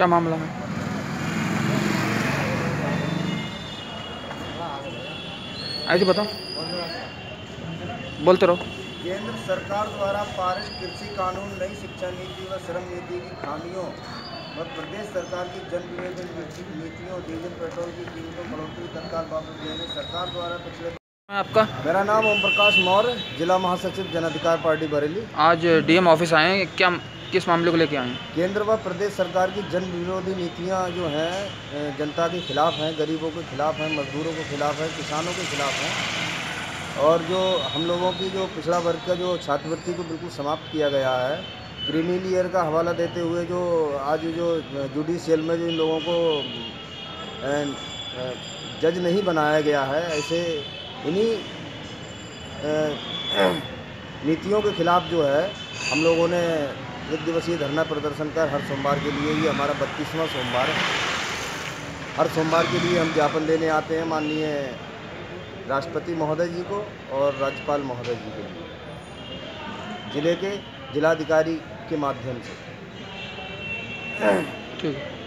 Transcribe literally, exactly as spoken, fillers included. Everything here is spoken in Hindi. क्या मामला है? ऐसे बताओ, बोलते रहो। केंद्र सरकार द्वारा पारित कृषि कानून, नई शिक्षा नीति व श्रम नीति की खामियों व प्रदेश सरकार की जन विरोधी नीतियों, डीजल पेट्रोल की कीमतों में बढ़ोतरी तत्काल वापस लेने सरकार द्वारा पिछले। आपका? मेरा नाम ओमप्रकाश प्रकाश मौर्य, जिला महासचिव जन अधिकार पार्टी बरेली। आज डीएम ऑफिस आए हैं, क्या किस मामले को लेके आए? केंद्र व प्रदेश सरकार की जन विरोधी नीतियाँ जो हैं जनता के खिलाफ हैं, गरीबों के खिलाफ हैं, मजदूरों के खिलाफ हैं, किसानों के खिलाफ हैं, और जो हम लोगों की जो पिछड़ा वर्ग का जो छात्रवृत्ति को बिल्कुल समाप्त किया गया है। ग्रीमिलयर का हवाला देते हुए जो आज जो जुडिशियल में जिन लोगों को जज नहीं बनाया गया है, ऐसे इन्हीं नीतियों के खिलाफ जो है हम लोगों ने एक दिवसीय धरना प्रदर्शन कर हर सोमवार के लिए, ये हमारा बत्तीसवां सोमवार है, हर सोमवार के लिए हम ज्ञापन देने आते हैं माननीय राष्ट्रपति महोदय जी को और राज्यपाल महोदय जी को जिले के जिलाधिकारी के माध्यम से। ठीक है।